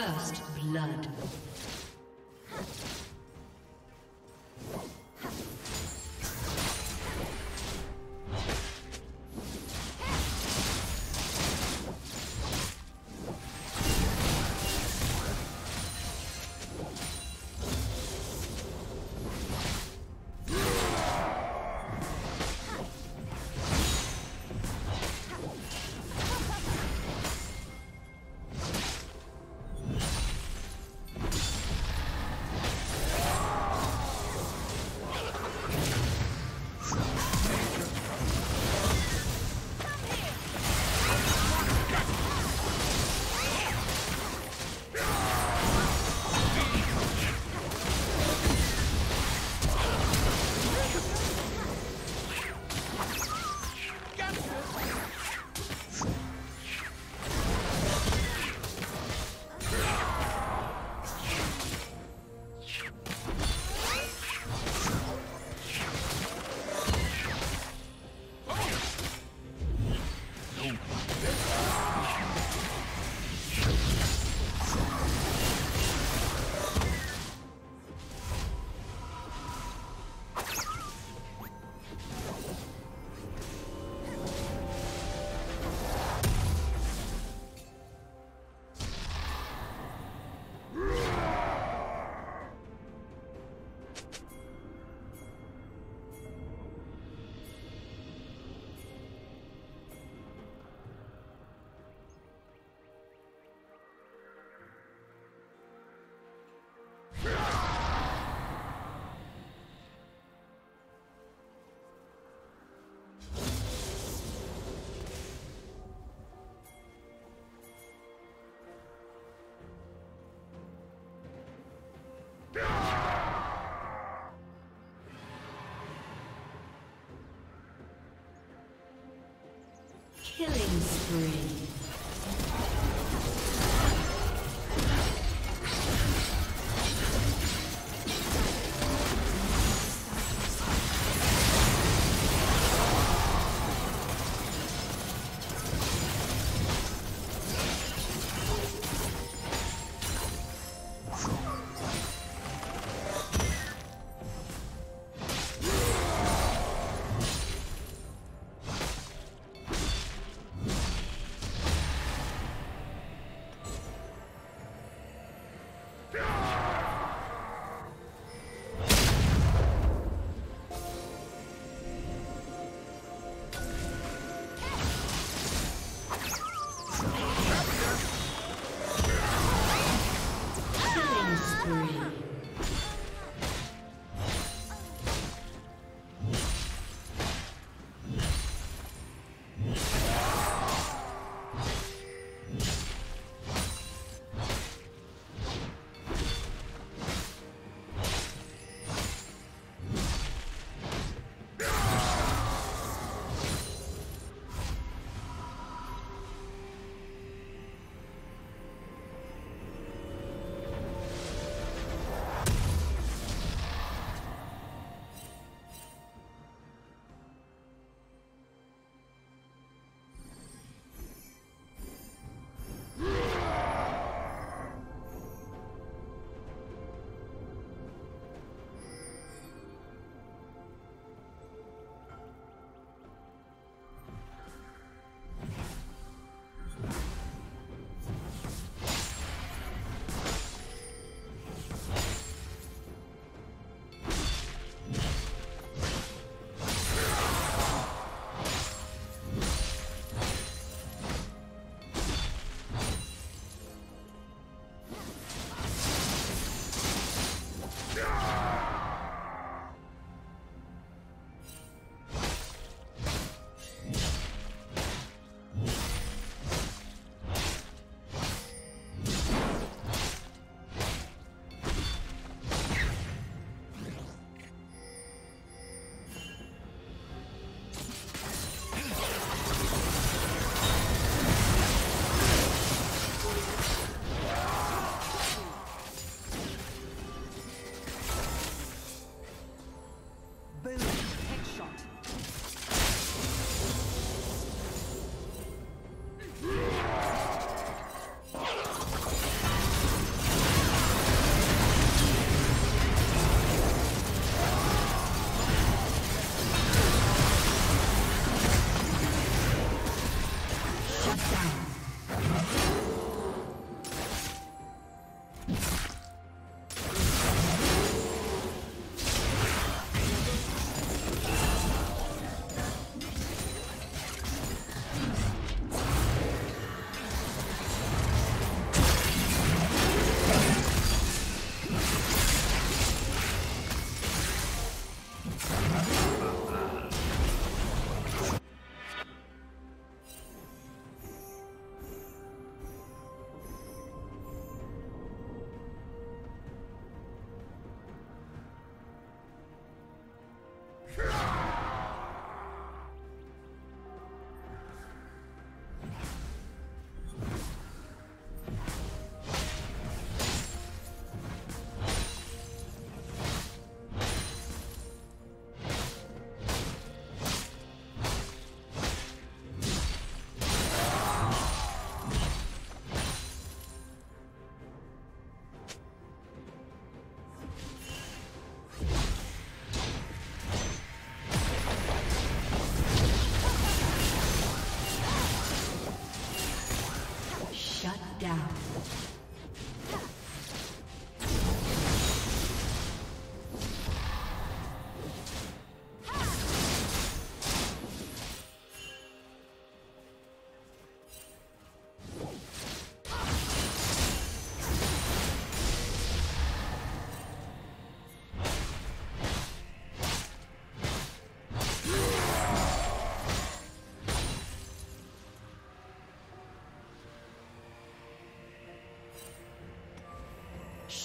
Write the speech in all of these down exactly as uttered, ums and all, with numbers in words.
First blood. Killing spree.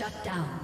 Shut down.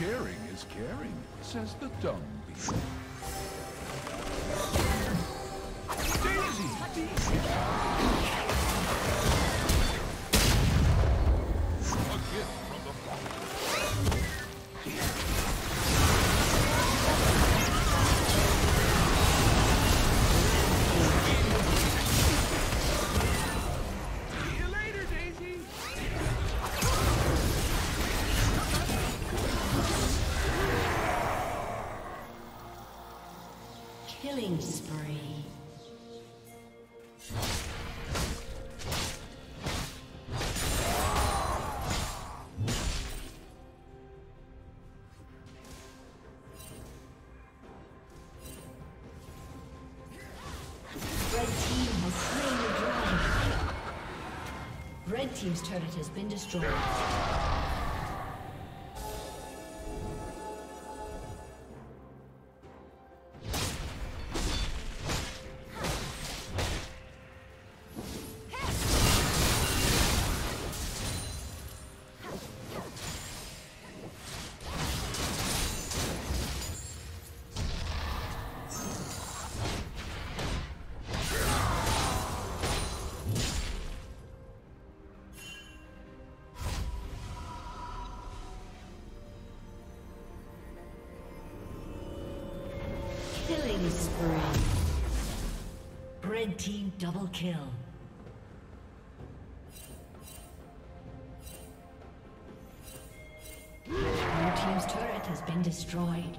Sharing is caring, says the dumb beast. Daisy! A gift from the Father. Killing spree. Red team has slain the dragon. Red team's turret has been destroyed. Red team double kill. Your team's turret has been destroyed.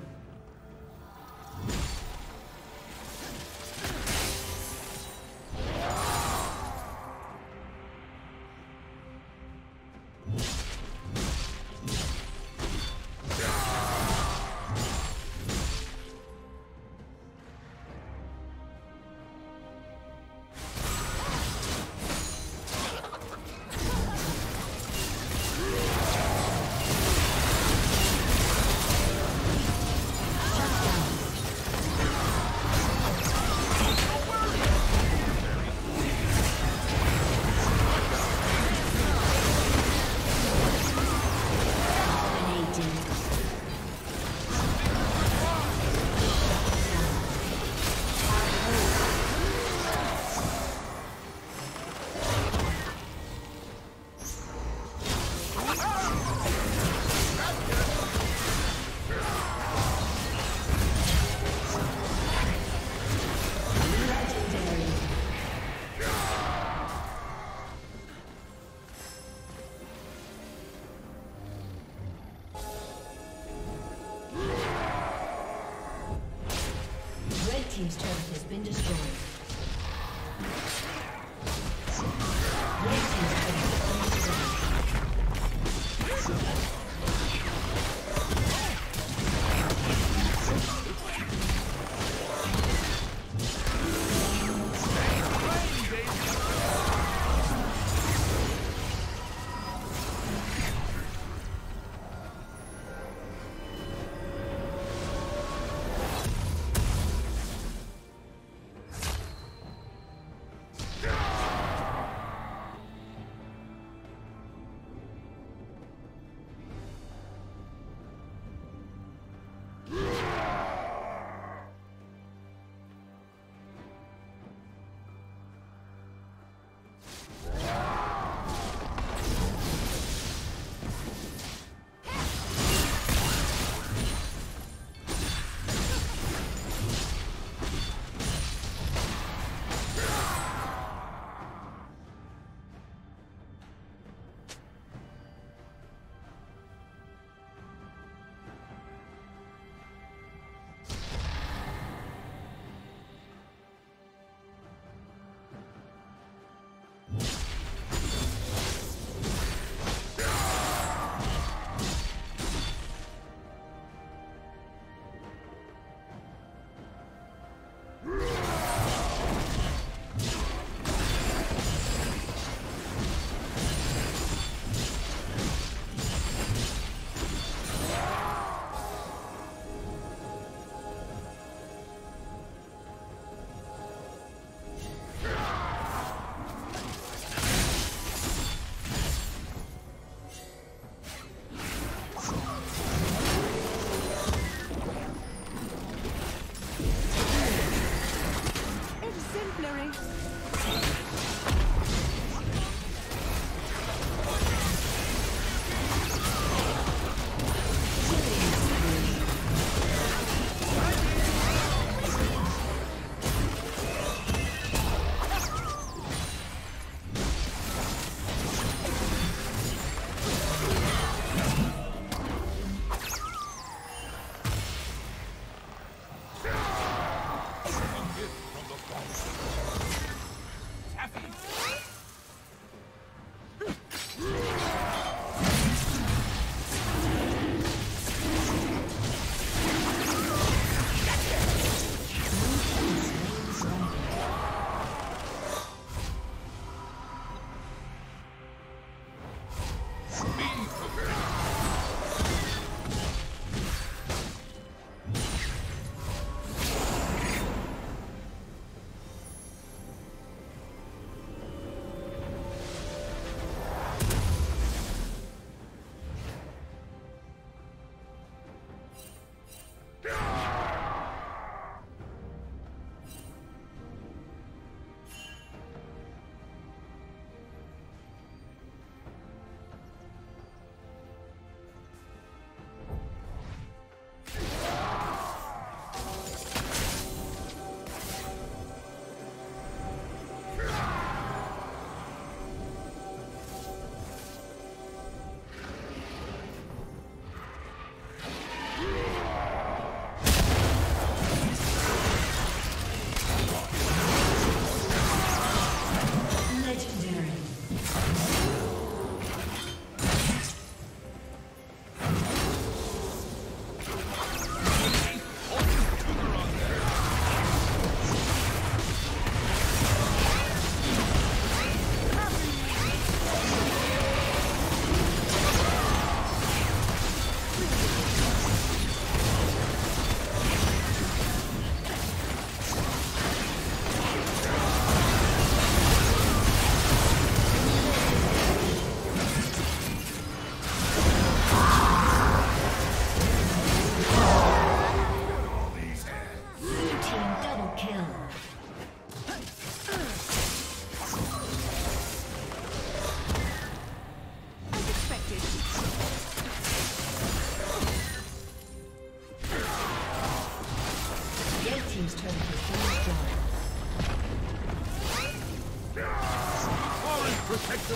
Team's turret has been destroyed. Red team's turret has been destroyed. From the boss. protect the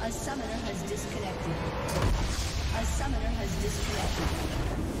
A summoner has disconnected. A summoner has disconnected.